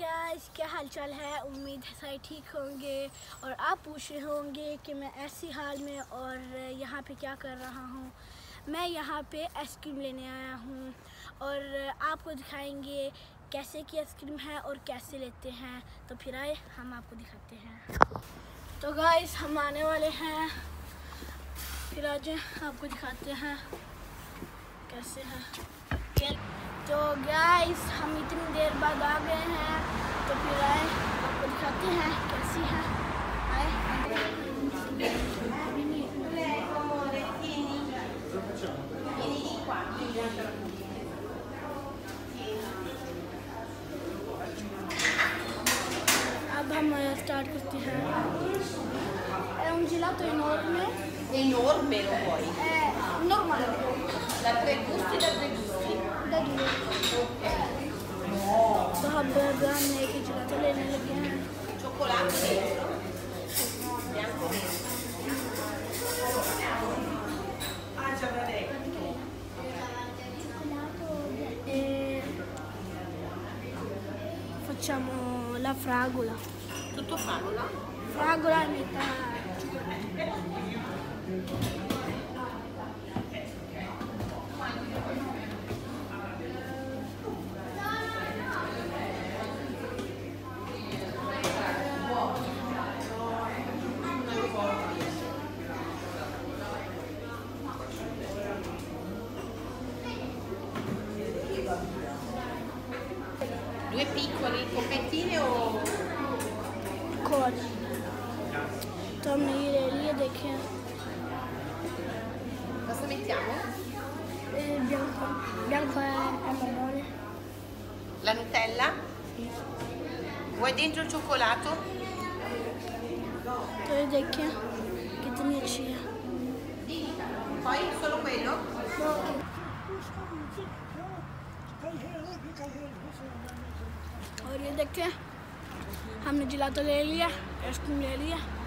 Guys, क्या हालचाल है। उम्मीद है सारे ठीक होंगे। और आप पूछ रहे होंगे कि मैं ऐसी हाल में और यहाँ पे क्या कर रहा हूँ। मैं यहाँ पे आइसक्रीम लेने आया हूँ और आपको दिखाएंगे कैसे की आइसक्रीम है और कैसे लेते हैं। तो फिर आए हम आपको दिखाते हैं। तो गाइस, हम आने वाले हैं, फिर आज आपको दिखाते हैं कैसे है। तो गाइस, हम इतनी देर बाद आ गए हैं, तो फिर आए आपको दिखाते हैं कैसी है। अब हम स्टार्ट करते हैं। È un gelato enorme. Enorme lo vuoi? È normale. Da tre gusti, da tre gusti. तो हम एक ही चुनाव लेने लगे हैं। Chocolate facciamo la fragola, tutto fragola, fragola e metà cioccolato. Due piccoli confettini o cori? Tu mi lì ed è che cosa mettiamo? Il bianco. Bianco è marrone. La Nutella? Sì. Vuoi dentro il cioccolato? Tu ed è che te ne c'è. Poi solo quello? No. और ये देखिए, हमने जिलातो ले लिया, ice cream ले लिया।